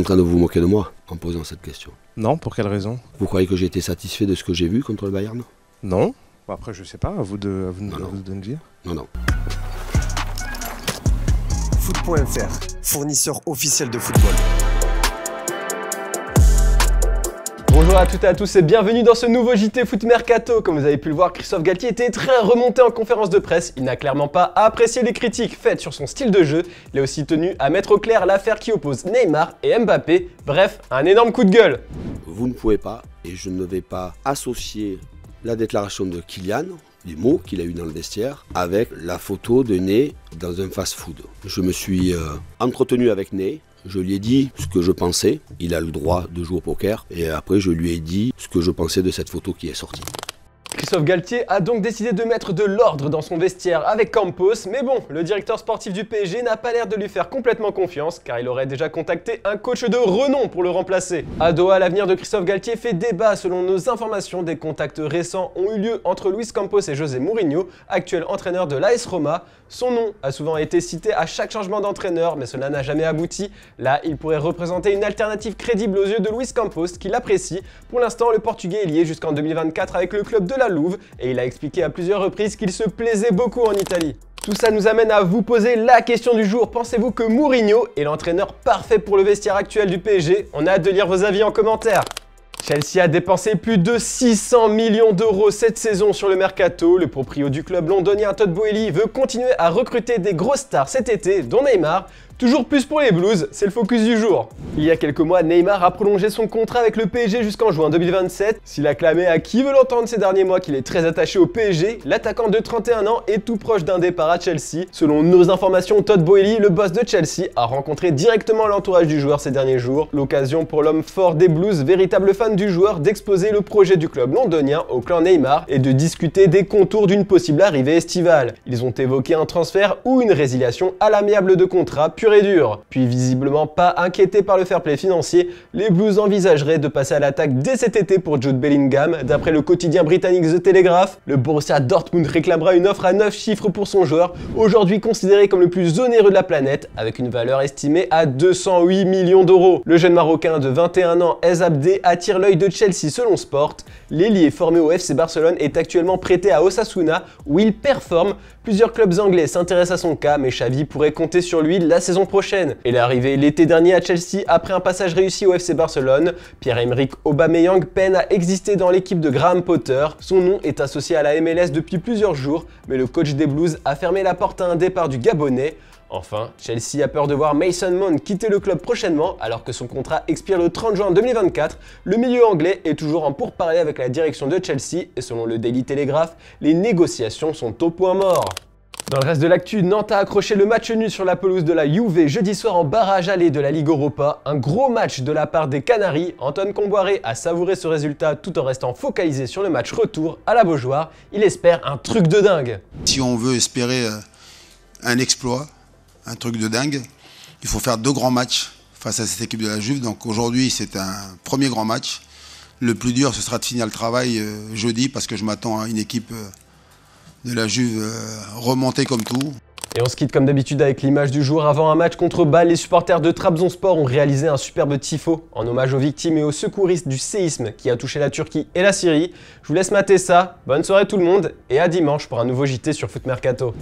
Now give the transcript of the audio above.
en train de vous moquer de moi en posant cette question. Non, pour quelle raison? Vous croyez que j'ai été satisfait de ce que j'ai vu contre le Bayern? Non. Après, je sais pas, à vous de me dire. Non, non. Foot.fr, fournisseur officiel de football. Bonjour à toutes et à tous et bienvenue dans ce nouveau JT Foot Mercato. Comme vous avez pu le voir, Christophe Galtier était très remonté en conférence de presse. Il n'a clairement pas apprécié les critiques faites sur son style de jeu. Il est aussi tenu à mettre au clair l'affaire qui oppose Neymar et Mbappé. Bref, un énorme coup de gueule. Vous ne pouvez pas, et je ne vais pas associer la déclaration de Kylian, les mots qu'il a eu dans le vestiaire, avec la photo de Ney dans un fast-food. Je me suis entretenu avec Ney. Je lui ai dit ce que je pensais, il a le droit de jouer au poker, et après je lui ai dit ce que je pensais de cette photo qui est sortie. Christophe Galtier a donc décidé de mettre de l'ordre dans son vestiaire avec Campos, mais bon, le directeur sportif du PSG n'a pas l'air de lui faire complètement confiance, car il aurait déjà contacté un coach de renom pour le remplacer. À Doha, l'avenir de Christophe Galtier fait débat. Selon nos informations, des contacts récents ont eu lieu entre Luis Campos et José Mourinho, actuel entraîneur de l'AS Roma. Son nom a souvent été cité à chaque changement d'entraîneur, mais cela n'a jamais abouti. Là, il pourrait représenter une alternative crédible aux yeux de Luis Campos, qui l'apprécie. Pour l'instant, le Portugais est lié jusqu'en 2024 avec le club de la Juve, et il a expliqué à plusieurs reprises qu'il se plaisait beaucoup en Italie. Tout ça nous amène à vous poser la question du jour. Pensez-vous que Mourinho est l'entraîneur parfait pour le vestiaire actuel du PSG? On a hâte de lire vos avis en commentaire. Chelsea a dépensé plus de 600 millions d'euros cette saison sur le mercato. Le proprio du club londonien Todd Boehly veut continuer à recruter des grosses stars cet été, dont Neymar. Toujours plus pour les Blues, c'est le focus du jour. Il y a quelques mois, Neymar a prolongé son contrat avec le PSG jusqu'en juin 2027. S'il a clamé à qui veut l'entendre ces derniers mois qu'il est très attaché au PSG, l'attaquant de 31 ans est tout proche d'un départ à Chelsea. Selon nos informations, Todd Boehly, le boss de Chelsea, a rencontré directement l'entourage du joueur ces derniers jours. L'occasion pour l'homme fort des Blues, véritable fan du joueur, d'exposer le projet du club londonien au clan Neymar et de discuter des contours d'une possible arrivée estivale. Ils ont évoqué un transfert ou une résiliation à l'amiable de contrat pure et dur. Puis visiblement pas inquiété par le fair play financier, les Blues envisageraient de passer à l'attaque dès cet été pour Jude Bellingham. D'après le quotidien britannique The Telegraph, le Borussia Dortmund réclamera une offre à 9 chiffres pour son joueur, aujourd'hui considéré comme le plus onéreux de la planète, avec une valeur estimée à 208 millions d'euros. Le jeune Marocain de 21 ans, Ez Abde, attire l'œil de Chelsea selon Sport. L'ailier formé au FC Barcelone est actuellement prêté à Osasuna, où il performe. Plusieurs clubs anglais s'intéressent à son cas, mais Xavi pourrait compter sur lui la saison prochaine. Il est arrivé l'été dernier à Chelsea après un passage réussi au FC Barcelone. Pierre-Emerick Aubameyang peine à exister dans l'équipe de Graham Potter. Son nom est associé à la MLS depuis plusieurs jours, mais le coach des Blues a fermé la porte à un départ du Gabonais. Enfin, Chelsea a peur de voir Mason Mount quitter le club prochainement alors que son contrat expire le 30 juin 2024. Le milieu anglais est toujours en pourparlers avec la direction de Chelsea et selon le Daily Telegraph, les négociations sont au point mort. Dans le reste de l'actu, Nantes a accroché le match nul sur la pelouse de la Juve jeudi soir en barrage aller de la Ligue Europa. Un gros match de la part des Canaries. Antoine Kombouaré a savouré ce résultat tout en restant focalisé sur le match retour à la Beaujoire. Il espère un truc de dingue. Si on veut espérer un exploit, un truc de dingue, il faut faire deux grands matchs face à cette équipe de la Juve. Donc aujourd'hui, c'est un premier grand match. Le plus dur, ce sera de finir le travail jeudi parce que je m'attends à une équipe de la Juve remontée comme tout. Et on se quitte comme d'habitude avec l'image du jour. Avant un match contre Bâle, les supporters de Trabzonspor ont réalisé un superbe tifo en hommage aux victimes et aux secouristes du séisme qui a touché la Turquie et la Syrie. Je vous laisse mater ça. Bonne soirée tout le monde et à dimanche pour un nouveau JT sur Foot Mercato.